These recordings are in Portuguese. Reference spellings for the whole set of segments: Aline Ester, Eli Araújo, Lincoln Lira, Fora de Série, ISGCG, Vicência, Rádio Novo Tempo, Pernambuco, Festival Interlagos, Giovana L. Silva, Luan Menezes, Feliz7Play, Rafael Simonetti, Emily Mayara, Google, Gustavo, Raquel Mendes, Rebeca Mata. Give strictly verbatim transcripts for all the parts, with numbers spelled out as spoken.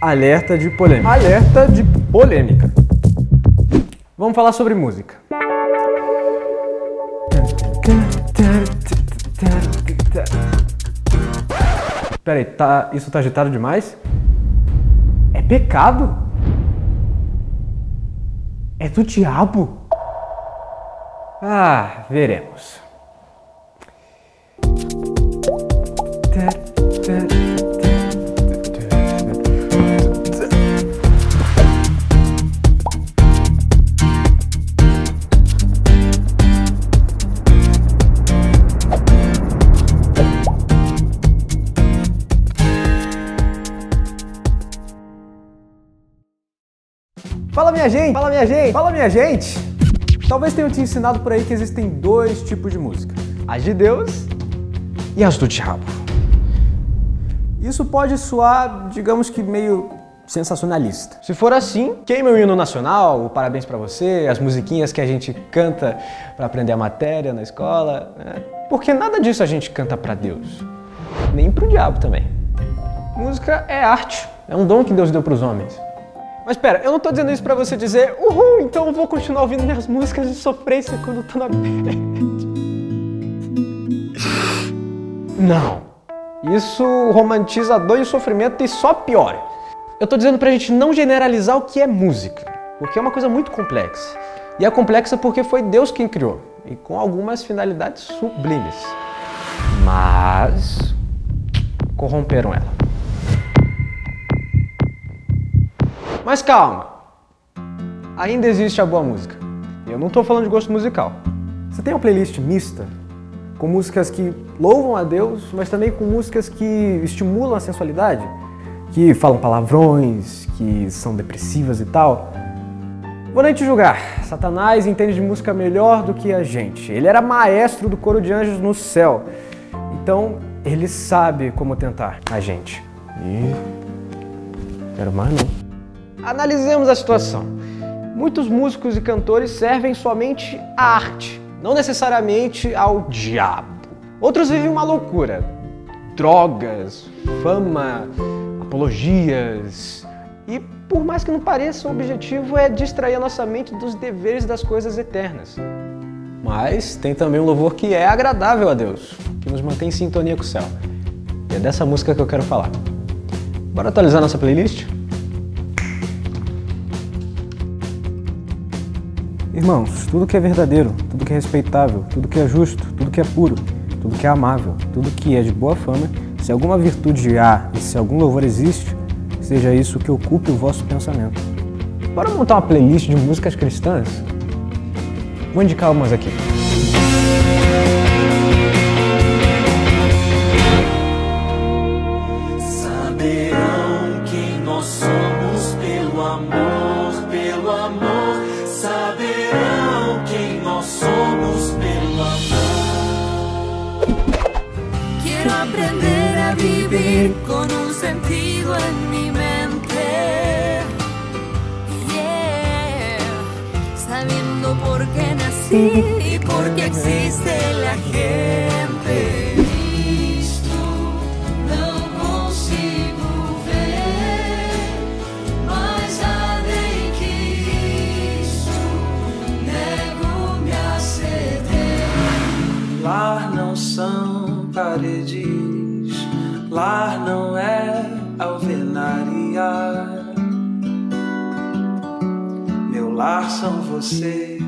Alerta de polêmica. Alerta de polêmica. Vamos falar sobre música. Peraí, tá, isso tá agitado demais? É pecado? É do diabo? Ah, veremos. Fala minha gente, fala minha gente, fala minha gente! Talvez tenham te ensinado por aí que existem dois tipos de música. As de Deus e as do diabo. Isso pode soar, digamos que meio sensacionalista. Se for assim, queima o hino nacional, o parabéns pra você, as musiquinhas que a gente canta pra aprender a matéria na escola, né? Porque nada disso a gente canta pra Deus. Nem pro diabo também. Música é arte, é um dom que Deus deu pros homens. Mas pera, eu não tô dizendo isso pra você dizer uhul, então eu vou continuar ouvindo minhas músicas de sofrência quando eu tô na bed. Não. Isso romantiza a dor e o sofrimento e só piora. Eu tô dizendo pra gente não generalizar o que é música, porque é uma coisa muito complexa. E é complexa porque foi Deus quem criou, e com algumas finalidades sublimes. Mas corromperam ela. Mas calma, ainda existe a boa música. Eu não tô falando de gosto musical. Você tem uma playlist mista, com músicas que louvam a Deus, mas também com músicas que estimulam a sensualidade, que falam palavrões, que são depressivas e tal. Vou nem te julgar, Satanás entende de música melhor do que a gente. Ele era maestro do coro de anjos no céu, então ele sabe como tentar a gente. E... quero mais não. Analisemos a situação. Muitos músicos e cantores servem somente à arte, não necessariamente ao diabo. Outros vivem uma loucura. Drogas, fama, apologias. E por mais que não pareça, o objetivo é distrair a nossa mente dos deveres das coisas eternas. Mas tem também um louvor que é agradável a Deus, que nos mantém em sintonia com o céu. E é dessa música que eu quero falar. Bora atualizar nossa playlist? Irmãos, tudo que é verdadeiro, tudo que é respeitável, tudo que é justo, tudo que é puro, tudo que é amável, tudo que é de boa fama, se alguma virtude há e se algum louvor existe, seja isso que ocupe o vosso pensamento. Bora montar uma playlist de músicas cristãs? Vou indicar algumas aqui. Saberão quem nós somos pelo amor, pelo amor. Saberão quem nós somos pelo amor. Quero aprender a viver com um sentido em minha mente. Yeah. Sabiendo por que nasci e por que existe a gente. Cristo não consigo ver, mas além. Lar não são paredes, lar não é alvenaria. Meu lar são vocês,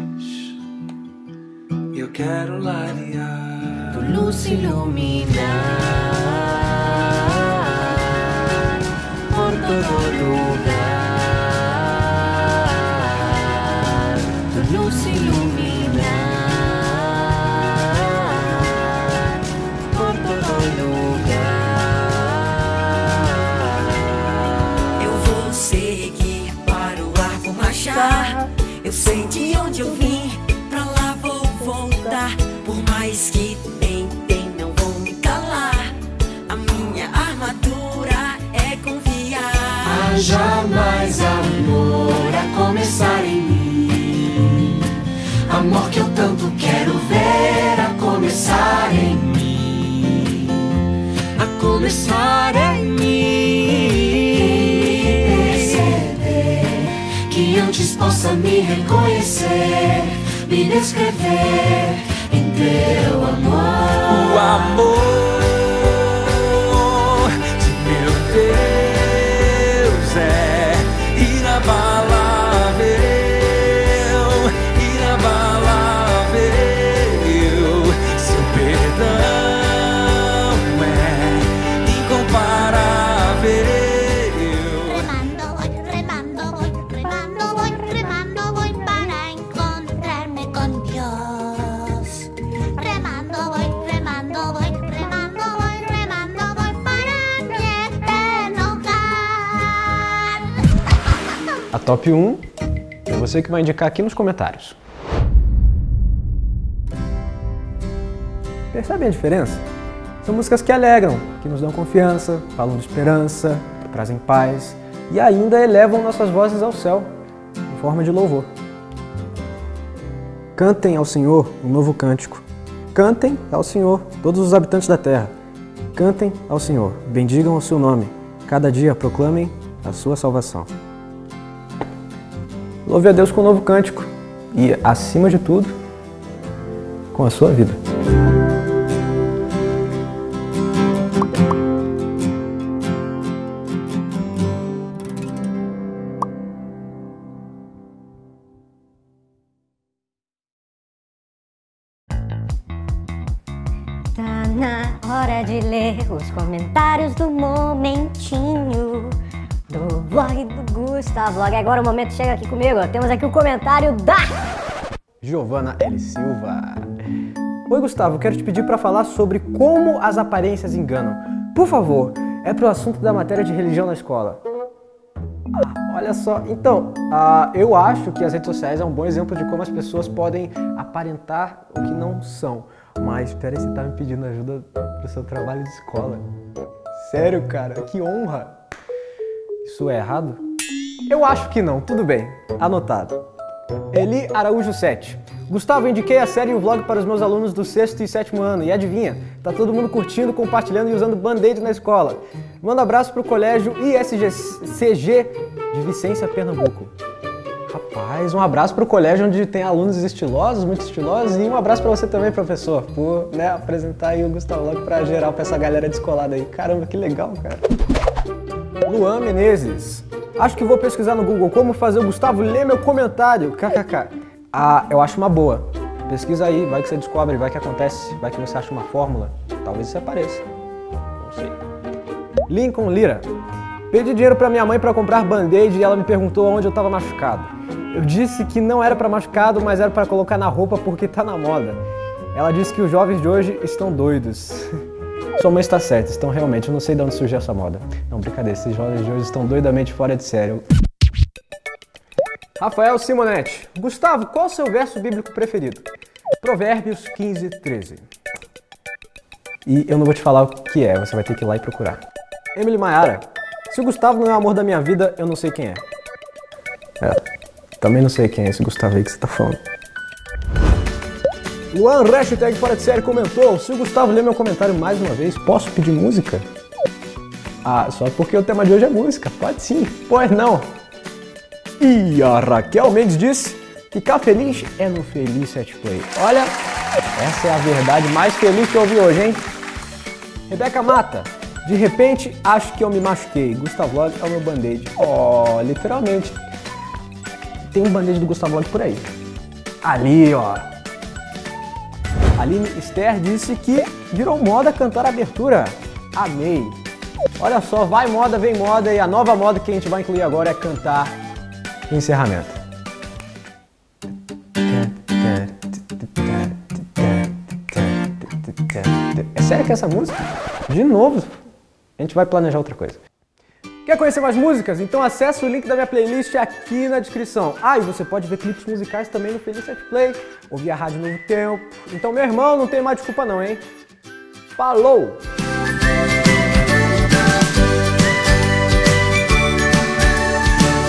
eu quero larear. Tu luz iluminar por todo lugar. Tu luz iluminar. Eu sei de onde eu vim, pra lá vou voltar. sinais que tem, tem, não vão me calar. A minha armadura é confiar. Haja mais amor a começar em mim. Amor que eu tanto quero ver a começar em mim. A começar em mim. Perceber que antes possa me reconhecer, me descrever. Teu amor, o amor de meu Deus é inabalável, inabalável. Seu perdão é incomparável. Remando, remando, remando, voy, remando, voy para encontrarme com Deus. A top um é você que vai indicar aqui nos comentários. Percebem a diferença? São músicas que alegram, que nos dão confiança, falam de esperança, trazem paz e ainda elevam nossas vozes ao céu, em forma de louvor. Cantem ao Senhor um novo cântico. Cantem ao Senhor, todos os habitantes da terra. Cantem ao Senhor, bendigam o seu nome. Cada dia proclamem a sua salvação. Louve a Deus com um novo cântico e, acima de tudo, com a sua vida. Tá na hora de ler os comentários do momentinho. Do blog do Gustavo. Agora o momento chega aqui comigo. Temos aqui o comentário da Giovana L. Silva. Oi, Gustavo, quero te pedir para falar sobre como as aparências enganam. Por favor, é pro assunto da matéria de religião na escola. Ah, olha só, então, uh, eu acho que as redes sociais é um bom exemplo de como as pessoas podem aparentar o que não são. Mas, peraí, você tá me pedindo ajuda pro seu trabalho de escola? Sério, cara, que honra! Isso é errado? Eu acho que não, tudo bem. Anotado. Eli Araújo sete. Gustavo, indiquei a série e o vlog para os meus alunos do sexto e sétimo ano. E adivinha? Tá todo mundo curtindo, compartilhando e usando band-aid na escola. Manda abraço pro colégio I S G C G de Vicência, Pernambuco. Rapaz, um abraço pro colégio onde tem alunos estilosos, muito estilosos. E um abraço pra você também, professor, por né, apresentar aí o Gustavo Vlog pra geral, pra essa galera descolada aí. Caramba, que legal, cara. Luan Menezes. Acho que vou pesquisar no Google como fazer o Gustavo ler meu comentário. Kkk. Ah, eu acho uma boa. Pesquisa aí, vai que você descobre, vai que acontece, vai que você acha uma fórmula. Talvez isso apareça. Não sei. Lincoln Lira. Pedi dinheiro pra minha mãe pra comprar band-aid e ela me perguntou onde eu tava machucado. Eu disse que não era pra machucado, mas era pra colocar na roupa porque tá na moda. Ela disse que os jovens de hoje estão doidos. Sua mãe está certa, então realmente, eu não sei de onde surgiu essa moda. Não, brincadeira, esses jovens de hoje estão doidamente fora de sério. Rafael Simonetti. Gustavo, qual o seu verso bíblico preferido? Provérbios quinze, treze. E eu não vou te falar o que é, você vai ter que ir lá e procurar. Emily Mayara. Se o Gustavo não é o amor da minha vida, eu não sei quem é. É, também não sei quem é esse Gustavo aí que você tá falando. Luan, hashtag fora de série, comentou. Se o Gustavo ler meu comentário mais uma vez, posso pedir música? Ah, só porque o tema de hoje é música. Pode sim, pois não. E a Raquel Mendes disse: ficar feliz é no Feliz sete Play. Olha, essa é a verdade mais feliz que eu ouvi hoje, hein? Rebeca Mata. De repente, acho que eu me machuquei. Gustavo Vlog é o meu band-aid. Oh, literalmente. Tem um band-aid do Gustavo Vlog por aí. Ali, ó. Aline Ester disse que virou moda cantar a abertura. Amei! Olha só, vai moda, vem moda e a nova moda que a gente vai incluir agora é cantar o encerramento. É sério que essa música? De novo? A gente vai planejar outra coisa. Quer conhecer mais músicas? Então acessa o link da minha playlist aqui na descrição. Ah, e você pode ver clipes musicais também no Feliz sete Play, ouvir a Rádio Novo Tempo. Então, meu irmão, não tem mais desculpa não, hein? Falou!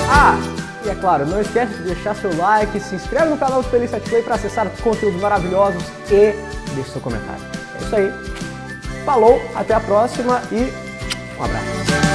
Ah, e é claro, não esquece de deixar seu like, se inscreve no canal do Feliz sete Play para acessar conteúdos maravilhosos e deixe seu comentário. É isso aí. Falou, até a próxima e um abraço.